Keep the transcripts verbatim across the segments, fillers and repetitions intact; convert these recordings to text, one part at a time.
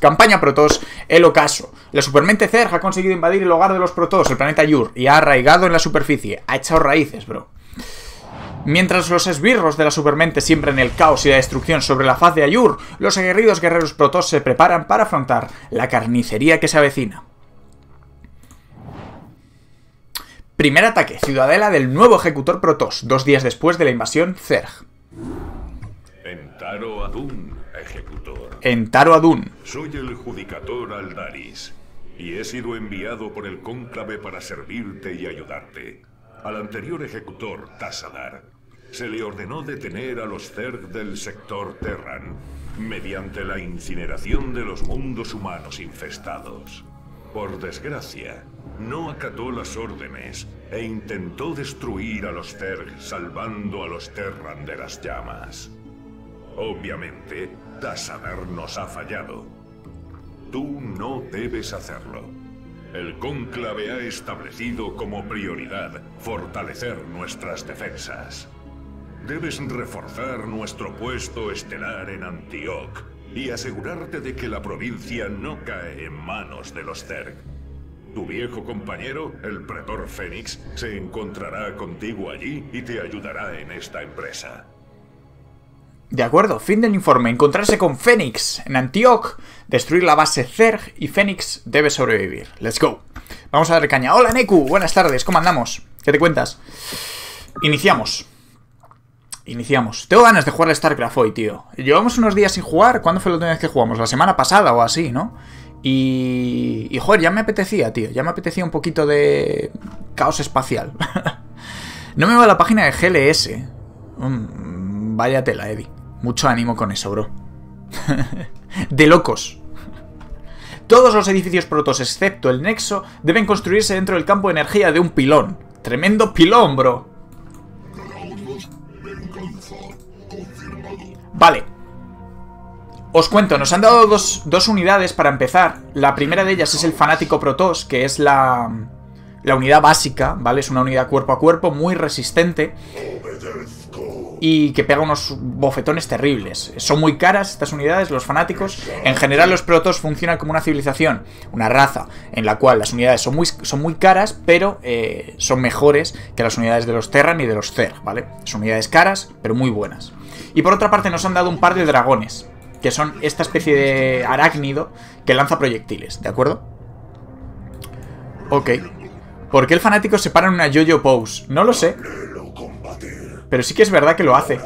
Campaña Protoss, el ocaso. La supermente Zerg ha conseguido invadir el hogar de los Protoss, el planeta Aiur, y ha arraigado en la superficie. Ha echado raíces, bro. Mientras los esbirros de la supermente siembran el caos y la destrucción sobre la faz de Aiur, los aguerridos guerreros Protoss se preparan para afrontar la carnicería que se avecina. Primer ataque, ciudadela del nuevo ejecutor Protoss, dos días después de la invasión Zerg. Entaro Adun, ejecutor. Entaro Adun. Soy el Judicator Aldaris, y he sido enviado por el Cónclave para servirte y ayudarte. Al anterior ejecutor, Tassadar, se le ordenó detener a los Zerg del sector Terran mediante la incineración de los mundos humanos infestados. Por desgracia, no acató las órdenes e intentó destruir a los Zerg salvando a los Terran de las llamas. Obviamente, Tassadar nos ha fallado. Tú no debes hacerlo. El Cónclave ha establecido como prioridad fortalecer nuestras defensas. Debes reforzar nuestro puesto estelar en Antioch y asegurarte de que la provincia no cae en manos de los Zerg. Tu viejo compañero, el Pretor Fénix, se encontrará contigo allí y te ayudará en esta empresa. De acuerdo, fin del informe. Encontrarse con Fénix en Antioch, destruir la base Zerg y Fénix debe sobrevivir. Let's go. Vamos a ver caña. Hola Neku, buenas tardes, ¿cómo andamos? ¿Qué te cuentas? Iniciamos. Iniciamos. Tengo ganas de jugar al Starcraft hoy, tío. Llevamos unos días sin jugar. ¿Cuándo fue la última vez que jugamos? La semana pasada o así, ¿no? Y... y joder, ya me apetecía, tío. Ya me apetecía un poquito de... caos espacial. No me va la página de G L S. Mm, vaya tela, Eddie. Mucho ánimo con eso, bro. De locos. Todos los edificios Protoss, excepto el Nexo, deben construirse dentro del campo de energía de un pilón. Tremendo pilón, bro. Vale. Os cuento, nos han dado dos, dos unidades para empezar. La primera de ellas es el Fanático Protoss, que es la, la unidad básica, ¿vale? Es una unidad cuerpo a cuerpo, muy resistente. Y que pega unos bofetones terribles. Son muy caras estas unidades, los fanáticos. En general los Protoss funcionan como una civilización, una raza, en la cual las unidades son muy, son muy caras, pero eh, son mejores que las unidades de los Terran y de los Zerg, ¿vale? Son unidades caras, pero muy buenas. Y por otra parte nos han dado un par de dragones, que son esta especie de arácnido que lanza proyectiles, ¿de acuerdo? Ok. ¿Por qué el fanático se para en una yo-yo pose? No lo sé. Pero sí que es verdad que lo hace.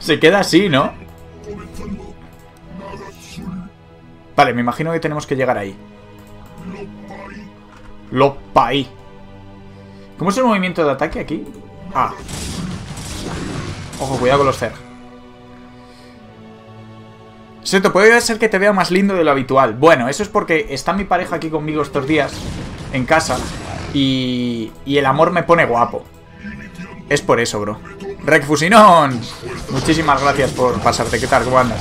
Se queda así, ¿no? Vale, me imagino que tenemos que llegar ahí. Lopai. ¿Cómo es el movimiento de ataque aquí? Ah. Ojo, cuidado con los Zerg. Seto, puede ser que te vea más lindo de lo habitual. Bueno, eso es porque está mi pareja aquí conmigo estos días, en casa, y, y el amor me pone guapo. Es por eso, bro. Recfusinón, muchísimas gracias por pasarte. ¿Qué tal? ¿Cómo andas?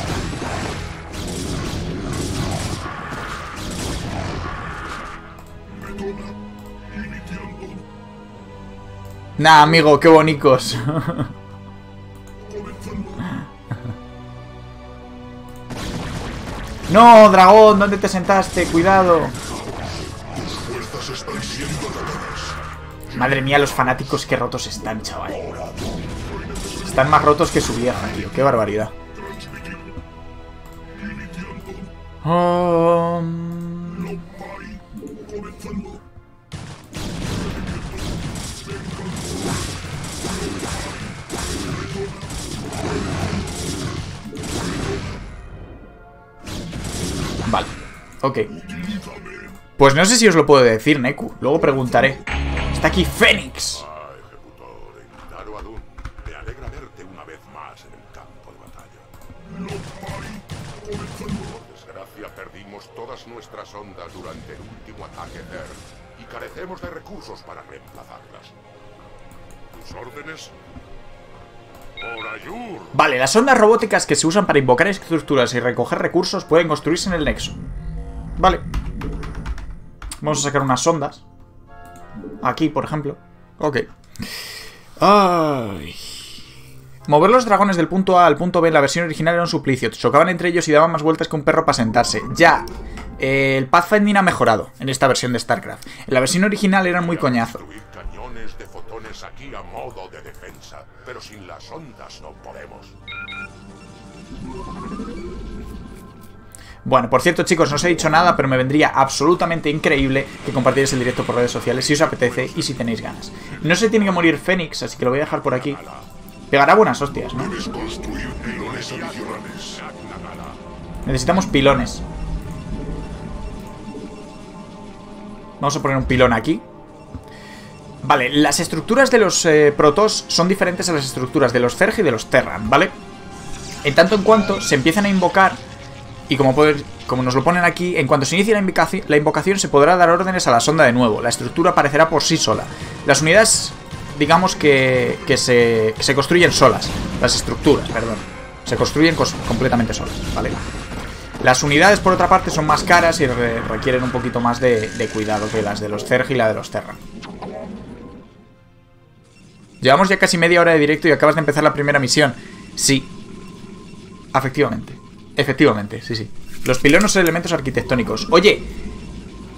Nah, amigo, qué bonicos. No, dragón, ¿dónde te sentaste? Cuidado. Madre mía, los fanáticos qué rotos están, chaval. Están más rotos que su vieja, tío. Qué barbaridad. Oh. Vale, ok. Pues no sé si os lo puedo decir, Neku. Luego preguntaré. Está aquí Fénix. Por desgracia, perdimos todas nuestras ondas durante el último ataque Zerg y carecemos de recursos para reemplazarlas. ¿Tus órdenes? Vale, las ondas robóticas que se usan para invocar estructuras y recoger recursos pueden construirse en el Nexo. Vale. Vamos a sacar unas sondas. Aquí, por ejemplo. Ok. Ay. Mover los dragones del punto A al punto B en la versión original era un suplicio. Chocaban entre ellos y daban más vueltas que un perro para sentarse. Ya. Eh, el Pathfinding ha mejorado en esta versión de StarCraft. En la versión original eran muy coñazo. Cañones de fotones aquí a modo de defensa, pero sin las ondas no podemos. Bueno, por cierto, chicos, no os he dicho nada, pero me vendría absolutamente increíble que compartierais el directo por redes sociales si os apetece y si tenéis ganas. No se tiene que morir Fénix, así que lo voy a dejar por aquí. Pegará buenas hostias, ¿no? Necesitamos pilones. Vamos a poner un pilón aquí. Vale, las estructuras de los eh, Protoss son diferentes a las estructuras de los Zerg y de los Terran, ¿vale? En tanto en cuanto se empiezan a invocar, y como, poder, como nos lo ponen aquí, en cuanto se inicie la invocación, la invocación se podrá dar órdenes a la sonda de nuevo. La estructura aparecerá por sí sola. Las unidades, digamos que, que, se, que se construyen solas. Las estructuras, perdón. Se construyen completamente solas, ¿vale? Las unidades, por otra parte, son más caras y re requieren un poquito más de, de cuidado que las de los Zerg y la de los Terran. Llevamos ya casi media hora de directo y acabas de empezar la primera misión. Sí. Efectivamente. Efectivamente, sí, sí. Los pilonos son elementos arquitectónicos. Oye,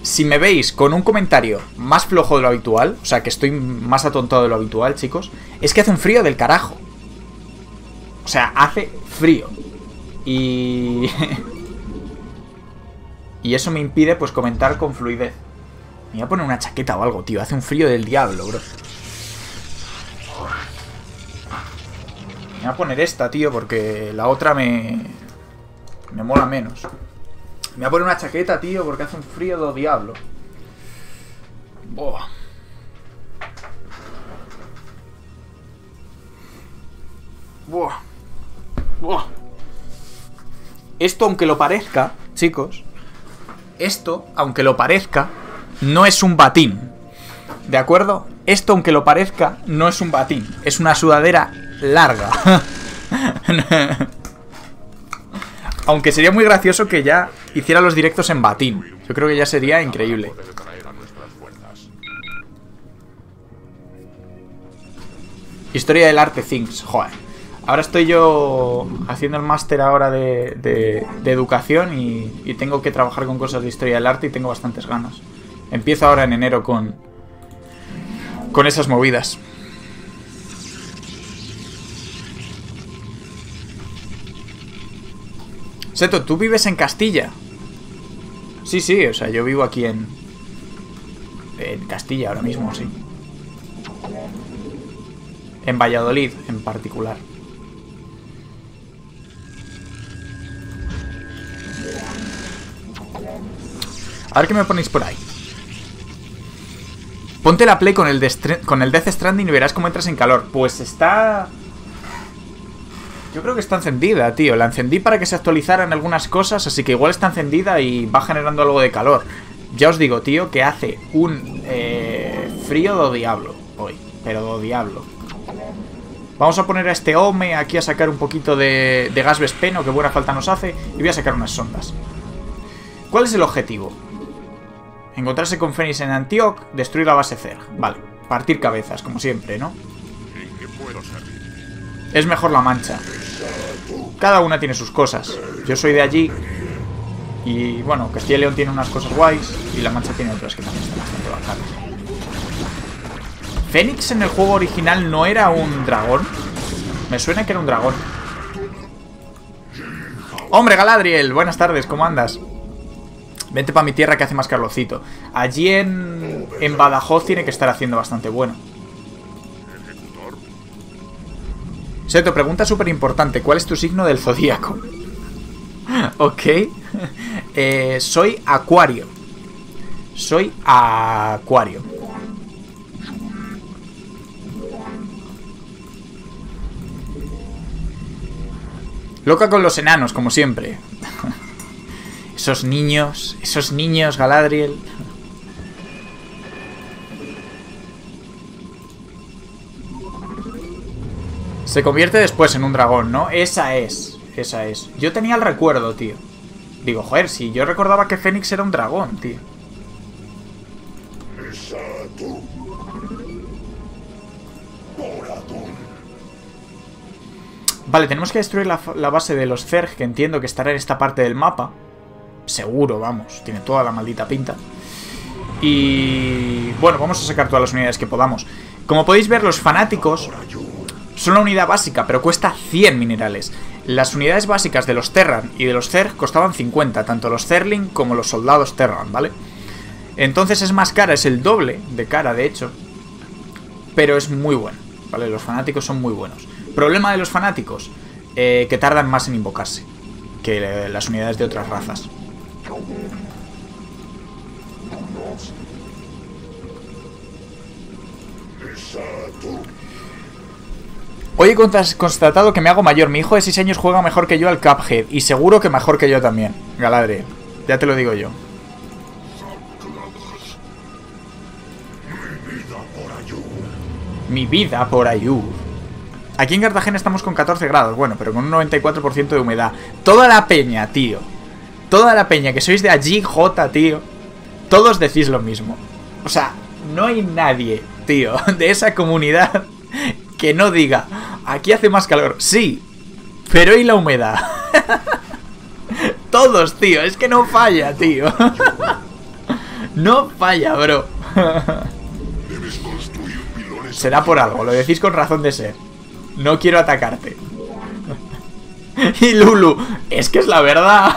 si me veis con un comentario más flojo de lo habitual, o sea, que estoy más atontado de lo habitual, chicos, es que hace un frío del carajo. O sea, hace frío. Y... y eso me impide, pues, comentar con fluidez. Me voy a poner una chaqueta o algo, tío. Hace un frío del diablo, bro. Me voy a poner esta, tío, porque la otra me... me mola menos. Me voy a poner una chaqueta, tío, porque hace un frío del diablo. Buah. Buah. Buah. Esto, aunque lo parezca, chicos... Esto, aunque lo parezca, no es un batín, ¿de acuerdo? Esto, aunque lo parezca, no es un batín. Es una sudadera larga. Aunque sería muy gracioso que ya hiciera los directos en batín. Yo creo que ya sería increíble. Historia del arte Things, joder. Ahora estoy yo haciendo el máster ahora de, de, de educación y, y tengo que trabajar con cosas de historia del arte y tengo bastantes ganas. Empiezo ahora en enero con, con esas movidas. Seto, ¿tú vives en Castilla? Sí, sí, o sea, yo vivo aquí en, en Castilla ahora mismo, sí. En Valladolid en particular. A ver qué me ponéis por ahí. Ponte la play con el, con el Death Stranding y verás cómo entras en calor. Pues está... yo creo que está encendida, tío. La encendí para que se actualizaran algunas cosas, así que igual está encendida y va generando algo de calor. Ya os digo, tío, que hace un eh, frío do diablo hoy. Pero do diablo. Vamos a poner a este home aquí a sacar un poquito de, de gas vespeno, que buena falta nos hace. Y voy a sacar unas sondas. ¿Cuál es el objetivo? Encontrarse con Fénix en Antioch, destruir la base Zerg. Vale, partir cabezas, como siempre, ¿no? ¿En qué puedo servir? Es mejor la mancha. Cada una tiene sus cosas. Yo soy de allí. Y bueno, Castilla y León tiene unas cosas guays. Y la mancha tiene otras que también están bastante bacanas. Fénix en el juego original no era un dragón. Me suena que era un dragón. ¡Hombre, Galadriel! Buenas tardes, ¿cómo andas? Vente para mi tierra que hace más calorcito. Allí en, en Badajoz tiene que estar haciendo bastante bueno. Seto, pregunta súper importante. ¿Cuál es tu signo del zodíaco? Ok. Eh, soy Acuario. Soy Acuario. Loca con los enanos, como siempre. Esos niños, esos niños, Galadriel. Se convierte después en un dragón, ¿no? Esa es, esa es. Yo tenía el recuerdo, tío. Digo, joder, si yo recordaba que Fénix era un dragón, tío. Vale, tenemos que destruir la, la base de los Zerg, que entiendo que estará en esta parte del mapa. Seguro, vamos. Tiene toda la maldita pinta. Y... bueno, vamos a sacar todas las unidades que podamos. Como podéis ver, los fanáticos son una unidad básica, pero cuesta cien minerales. Las unidades básicas de los Terran y de los Zerg costaban cincuenta, tanto los Zerling como los soldados Terran, ¿vale? Entonces es más cara, es el doble de cara, de hecho. Pero es muy bueno, ¿vale? Los fanáticos son muy buenos. Problema de los fanáticos, eh, que tardan más en invocarse que las unidades de otras razas. Hoy he constatado que me hago mayor. Mi hijo de seis años juega mejor que yo al Cuphead. Y seguro que mejor que yo también, Galadriel. Ya te lo digo yo. Mi vida por Aiur. Aquí en Cartagena estamos con catorce grados. Bueno, pero con un noventa y cuatro por ciento de humedad. Toda la peña, tío. Toda la peña, que sois de allí, J, tío. Todos decís lo mismo. O sea, no hay nadie, tío, de esa comunidad que no diga, aquí hace más calor. Sí, pero ¿y la humedad? Todos, tío, es que no falla, tío. No falla, bro. Será por algo, lo decís con razón de ser. No quiero atacarte. Y Lulu, es que es la verdad.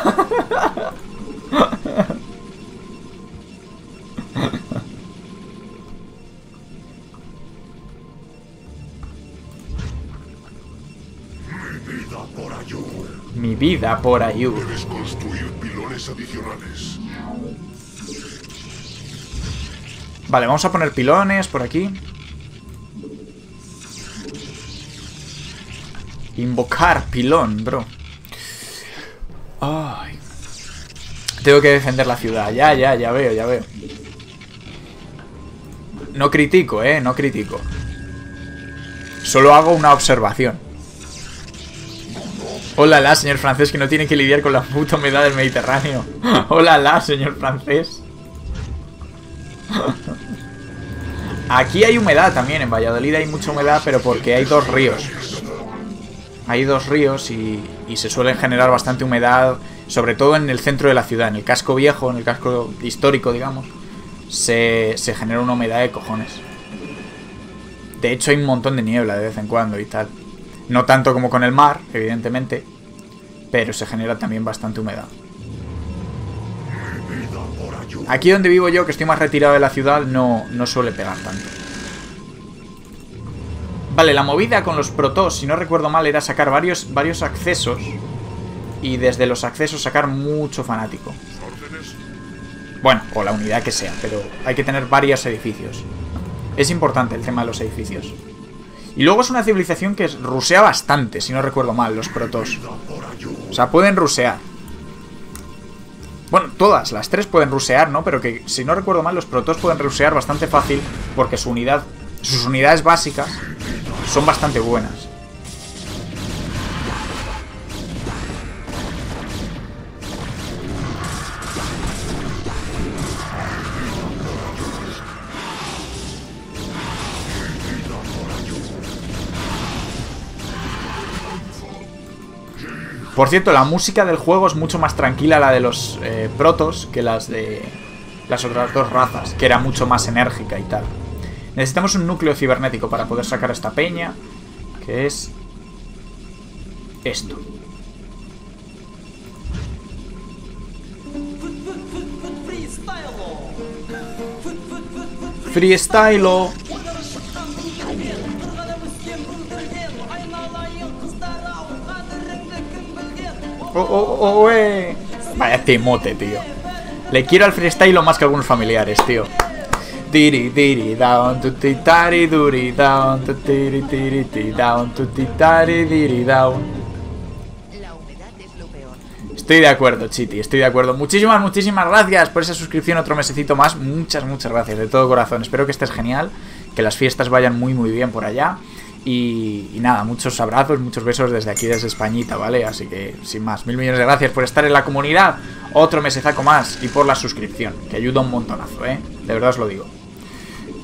Mi vida por Aiur. Debes construir pilones adicionales. Vale, vamos a poner pilones por aquí. Invocar pilón, bro. Ay. Tengo que defender la ciudad. Ya, ya, ya veo, ya veo. No critico, eh, no critico. Solo hago una observación. Hola, la señor francés, que no tiene que lidiar con la puta humedad del Mediterráneo. Hola, la señor francés. Aquí hay humedad también, en Valladolid hay mucha humedad, pero porque hay dos ríos. Hay dos ríos y, y se suelen generar bastante humedad, sobre todo en el centro de la ciudad, en el casco viejo, en el casco histórico, digamos. Se, se genera una humedad de cojones. De hecho, hay un montón de niebla de vez en cuando y tal. No tanto como con el mar, evidentemente, pero se genera también bastante humedad. Aquí donde vivo yo, que estoy más retirado de la ciudad, no, no suele pegar tanto. Vale, la movida con los Protoss, si no recuerdo mal, era sacar varios, varios accesos y desde los accesos sacar mucho fanático. Bueno, o la unidad que sea, pero hay que tener varios edificios. Es importante el tema de los edificios. Y luego es una civilización que rusea bastante, si no recuerdo mal, los Protoss. O sea, pueden rusear. Bueno, todas, las tres pueden rusear, ¿no? Pero que, si no recuerdo mal, los Protoss pueden rusear bastante fácil porque su unidad, sus unidades básicas son bastante buenas. Por cierto, la música del juego es mucho más tranquila la de los eh, Protoss que las de las otras dos razas, que era mucho más enérgica y tal. Necesitamos un núcleo cibernético para poder sacar a esta peña, que es esto. Freestylo. Oh, oh, oh, eh. Vaya timote, tío. Le quiero al freestyle lo más que a algunos familiares, tío. Tiri tiri down to titari duri down to tiri tiri tiri down to titari diri down. La humedad es lo peor. Estoy de acuerdo, Chiti, estoy de acuerdo. Muchísimas, muchísimas gracias por esa suscripción. Otro mesecito más. Muchas, muchas gracias. De todo corazón. Espero que estés genial. Que las fiestas vayan muy, muy bien por allá. Y, y nada, muchos abrazos, muchos besos desde aquí, desde Españita, ¿vale? Así que, sin más, mil millones de gracias por estar en la comunidad, otro mesezaco más y por la suscripción, que ayuda un montonazo, ¿eh? De verdad os lo digo.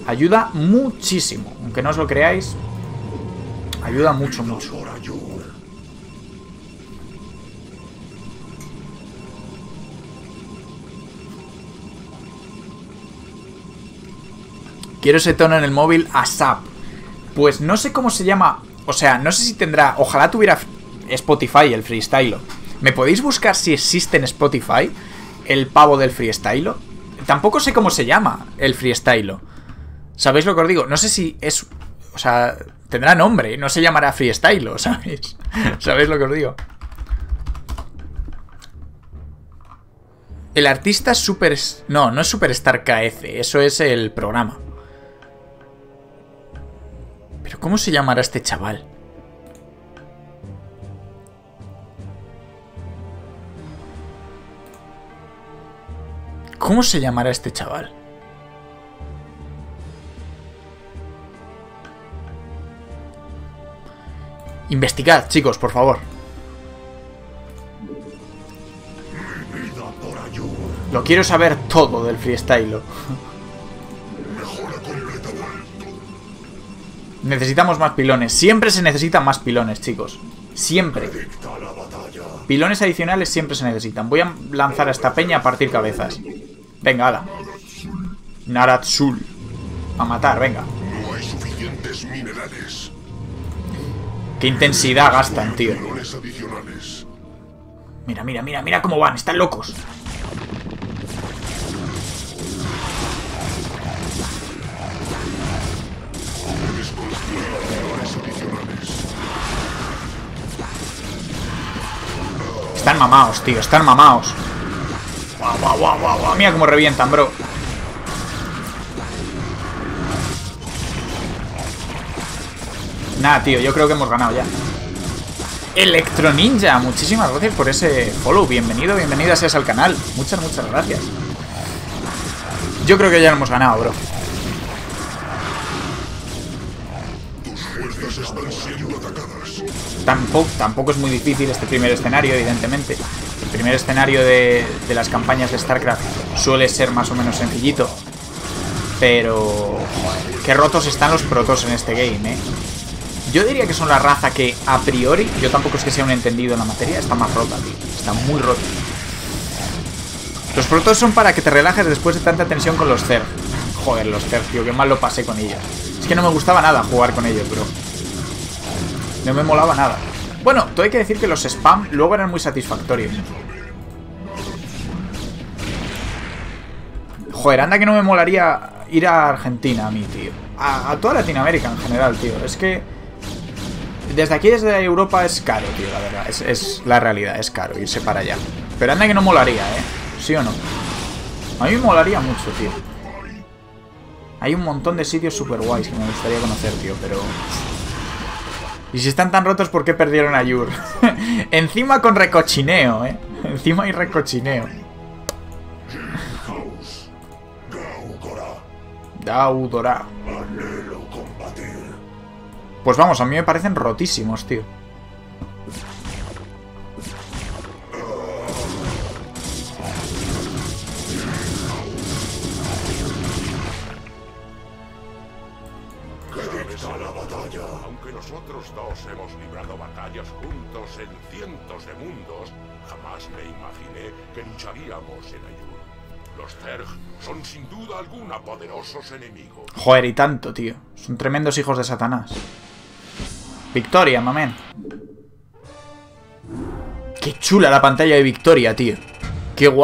Ayuda muchísimo, aunque no os lo creáis, ayuda mucho, mucho. Quiero ese tono en el móvil ASAP. Pues no sé cómo se llama. O sea, no sé si tendrá... Ojalá tuviera Spotify el freestylo. ¿Me podéis buscar si existe en Spotify el pavo del freestylo? Tampoco sé cómo se llama el freestylo. ¿Sabéis lo que os digo? No sé si es... O sea, tendrá nombre. No se llamará freestylo, ¿sabéis? ¿Sabéis lo que os digo? El artista es super... No, no es Superstar K F. Eso es el programa. Pero ¿cómo se llamará este chaval? ¿Cómo se llamará este chaval? Investigad, chicos, por favor. Lo quiero saber todo del freestyle. Necesitamos más pilones. Siempre se necesitan más pilones, chicos. Siempre. Pilones adicionales siempre se necesitan. Voy a lanzar a esta peña a partir cabezas. Venga, ala. Naratsul. A matar, venga. No hay suficientes minerales. Qué intensidad gastan, tío. Mira, mira, mira, mira cómo van. Están locos. Están mamaos, tío, están mamaos. Guau, guau, guau, guau, guau. Mira cómo revientan, bro. Nada, tío, yo creo que hemos ganado ya. Electro Ninja, muchísimas gracias por ese follow. Bienvenido, bienvenida seas al canal. Muchas, muchas gracias. Yo creo que ya lo hemos ganado, bro. Están siendo atacadas. Tampoco, tampoco es muy difícil este primer escenario, evidentemente. El primer escenario de, de las campañas de StarCraft suele ser más o menos sencillito. Pero... qué rotos están los Protoss en este game, eh. Yo diría que son la raza que, a priori, yo tampoco es que sea un entendido en la materia, está más rota, tío. Está muy rota. Los Protoss son para que te relajes después de tanta tensión con los Zerg. Joder, los Zerg, tío, que mal lo pasé con ellos. Es que no me gustaba nada jugar con ellos, bro. No me molaba nada. Bueno, todo hay que decir que los spam luego eran muy satisfactorios. Joder, anda que no me molaría ir a Argentina a mí, tío. A, a toda Latinoamérica en general, tío. Es que... desde aquí, desde Europa, es caro, tío, la verdad. Es, es la realidad, es caro irse para allá. Pero anda que no molaría, ¿eh? ¿Sí o no? A mí me molaría mucho, tío. Hay un montón de sitios super guays que me gustaría conocer, tío, pero... y si están tan rotos, ¿por qué perdieron a Aiur? Encima con recochineo, ¿eh? Encima hay recochineo. Daudora. Pues vamos, a mí me parecen rotísimos, tío. Nosotros dos hemos librado batallas juntos en cientos de mundos. Jamás me imaginé que lucharíamos en Aiur. Los Zerg son sin duda alguna poderosos enemigos. Joder, y tanto, tío. Son tremendos hijos de Satanás. Victoria, mamén. Qué chula la pantalla de Victoria, tío. Qué guay.